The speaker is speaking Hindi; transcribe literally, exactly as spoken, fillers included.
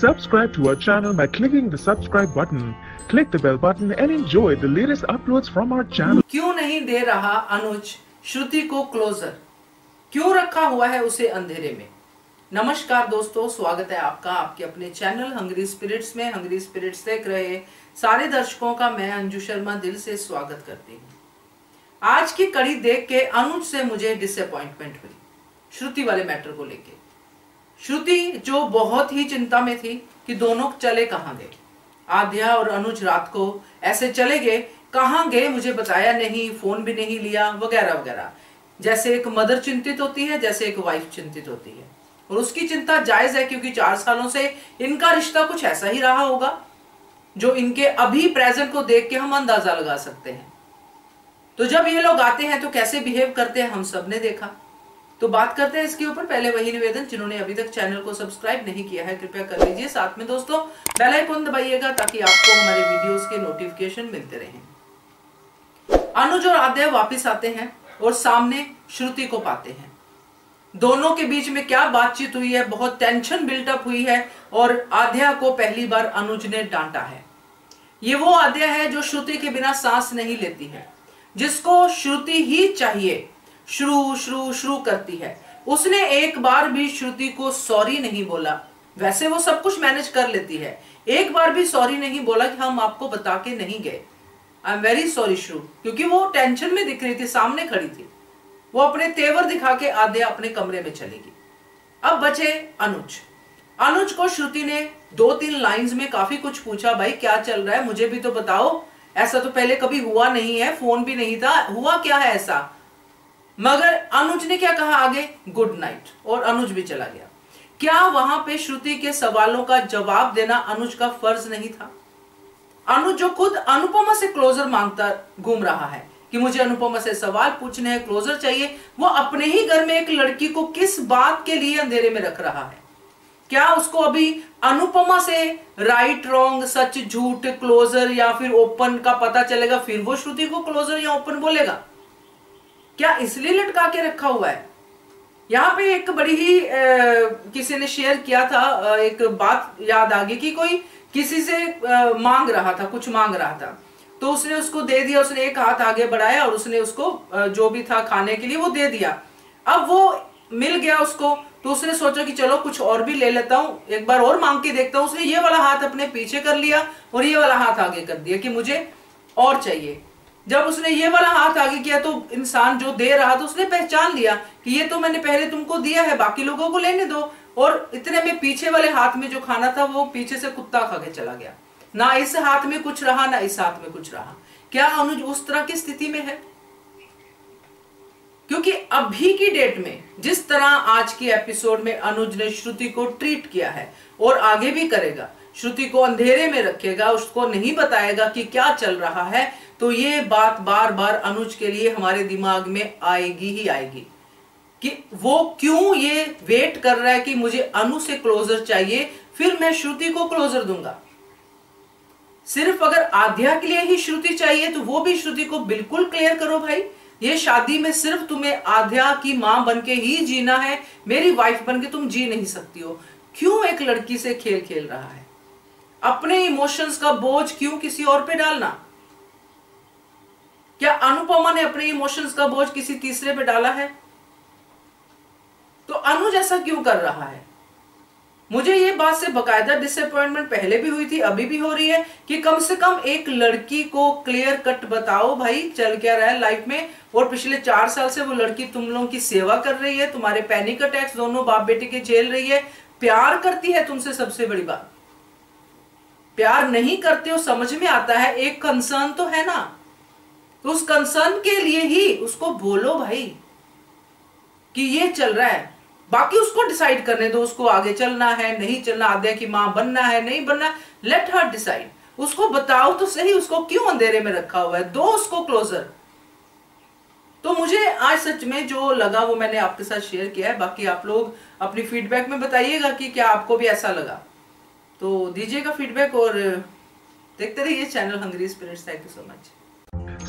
Subscribe to our channel by clicking the subscribe button. Click the bell button and enjoy the latest uploads from our channel. क्यों नहीं दे रहा अनुज श्रुति को क्लोजर, क्यों रखा हुआ है उसे अंधेरे में? नमस्कार दोस्तों, स्वागत है आपका आपके अपने चैनल हंग्री स्पिरिट्स में। हंग्री स्पिरिट्स देख रहे सारे दर्शकों का मैं अंजू शर्मा दिल से स्वागत करती हूँ। आज की कड़ी देख के अनुज से मुझे डिसअपॉइंटमेंट हुई श्रुति वाले मैटर को लेके। श्रुति जो बहुत ही चिंता में थी कि दोनों चले कहाँ गए, आध्या और अनुज रात को ऐसे चले गए, कहाँ गए मुझे बताया नहीं, फोन भी नहीं लिया वगैरह वगैरह। जैसे एक मदर चिंतित होती है, जैसे एक वाइफ चिंतित होती है, और उसकी चिंता जायज है क्योंकि चार सालों से इनका रिश्ता कुछ ऐसा ही रहा होगा जो इनके अभी प्रेजेंट को देख के हम अंदाजा लगा सकते हैं। तो जब ये लोग आते हैं तो कैसे बिहेव करते हैं हम सब ने देखा। तो बात करते हैं इसके ऊपर। पहले वही निवेदन, जिन्होंने अभी तक चैनल को सब्सक्राइब नहीं किया है कृपया कर लीजिए, साथ में दोस्तों बेल आइकन दबाइएगा ताकि आपको हमारे वीडियोस के नोटिफिकेशन मिलते रहें। अनुज और आद्या वापस आते हैं और सामने श्रुति को पाते हैं। दोनों के बीच में क्या बातचीत हुई है, बहुत टेंशन बिल्टअप हुई है, और आद्या को पहली बार अनुज ने डांटा है। ये वो आद्या है जो श्रुति के बिना सांस नहीं लेती है, जिसको श्रुति ही चाहिए, श्रू श्रू श्रू करती है। उसने एक बार भी श्रुति को सॉरी नहीं बोला, वैसे वो सब कुछ मैनेज कर लेती है, एक बार भी सॉरी नहीं बोला कि हम आपको बता के नहीं गए, आई एम वेरी सॉरी श्रू, क्योंकि वो टेंशन में दिख रही थी, सामने खड़ी थी। वो अपने तेवर दिखा के आद्या अपने कमरे में चली गई। अब बचे अनुज। अनुज को श्रुति ने दो तीन लाइंस में काफी कुछ पूछा, भाई क्या चल रहा है मुझे भी तो बताओ, ऐसा तो पहले कभी हुआ नहीं है, फोन भी नहीं था, हुआ क्या है ऐसा? मगर अनुज ने क्या कहा आगे, गुड नाइट, और अनुज भी चला गया। क्या वहां पे श्रुति के सवालों का जवाब देना अनुज का फर्ज नहीं था? अनुज जो खुद अनुपमा से क्लोजर मांगता घूम रहा है कि मुझे अनुपमा से सवाल पूछने हैं, क्लोजर चाहिए, वो अपने ही घर में एक लड़की को किस बात के लिए अंधेरे में रख रहा है? क्या उसको अभी अनुपमा से राइट रॉन्ग, सच झूठ, क्लोजर या फिर ओपन का पता चलेगा, फिर वो श्रुति को क्लोजर या ओपन बोलेगा? क्या इसलिए लटका के रखा हुआ है? यहाँ पे एक बड़ी ही ए, किसी ने शेयर किया था, एक बात याद आ गई कि कोई किसी से ए, मांग रहा था, कुछ मांग रहा था, तो उसने उसको दे दिया, उसने एक हाथ आगे बढ़ाया और उसने उसको ए, जो भी था खाने के लिए वो दे दिया। अब वो मिल गया उसको, तो उसने सोचा कि चलो कुछ और भी ले लेता हूँ, एक बार और मांग के देखता हूँ। उसने ये वाला हाथ अपने पीछे कर लिया और ये वाला हाथ आगे कर दिया कि मुझे और चाहिए। जब उसने ये वाला हाथ आगे किया तो इंसान जो दे रहा था उसने पहचान लिया कि ये तो मैंने पहले तुमको दिया है, बाकी लोगों को लेने दो। और इतने में पीछे वाले हाथ में जो खाना था वो पीछे से कुत्ता खा के चला गया। ना इस हाथ में कुछ रहा, ना इस हाथ में कुछ रहा। क्या अनुज उस तरह की स्थिति में है? क्योंकि अभी की डेट में जिस तरह आज के एपिसोड में अनुज ने श्रुति को ट्रीट किया है और आगे भी करेगा, श्रुति को अंधेरे में रखेगा, उसको नहीं बताएगा कि क्या चल रहा है, तो ये बात बार बार अनुज के लिए हमारे दिमाग में आएगी ही आएगी कि वो क्यों ये वेट कर रहा है कि मुझे अनु से क्लोजर चाहिए, फिर मैं श्रुति को क्लोजर दूंगा। सिर्फ अगर आध्या के लिए ही श्रुति चाहिए तो वो भी श्रुति को बिल्कुल क्लियर करो, भाई ये शादी में सिर्फ तुम्हें आध्या की मां बन के ही जीना है, मेरी वाइफ बन के तुम जी नहीं सकती हो। क्यों एक लड़की से खेल खेल रहा है? अपने इमोशंस का बोझ क्यों किसी और पे डालना? क्या अनुपमा ने अपने इमोशंस का बोझ किसी तीसरे पे डाला है? तो अनुज ऐसा क्यों कर रहा है? मुझे ये बात से बकायदा डिसअपॉइंटमेंट पहले भी हुई थी, अभी भी हो रही है कि कम से कम एक लड़की को क्लियर कट बताओ भाई चल क्या रहा है लाइफ में। और पिछले चार साल से वो लड़की तुम लोगों की सेवा कर रही है, तुम्हारे पैनिक अटैक्स दोनों बाप बेटे के झेल रही है, प्यार करती है तुमसे, सबसे बड़ी बात प्यार नहीं करते हो समझ में आता है, एक कंसर्न तो है ना, तो उस कंसर्न के लिए ही उसको बोलो भाई कि ये चल रहा है, बाकी उसको डिसाइड करने दो, उसको आगे चलना है नहीं चलना, आद्या की मां बनना है नहीं बनना, लेट हर डिसाइड। उसको बताओ तो सही उसको क्यों अंधेरे में रखा हुआ है, दो उसको क्लोजर। तो मुझे आज सच में जो लगा वो मैंने आपके साथ शेयर किया है, बाकी आप लोग अपनी फीडबैक में बताइएगा कि क्या आपको भी ऐसा लगा, तो दीजिएगा फीडबैक और देखते रहिए channel hungry spirits. Thank you so much.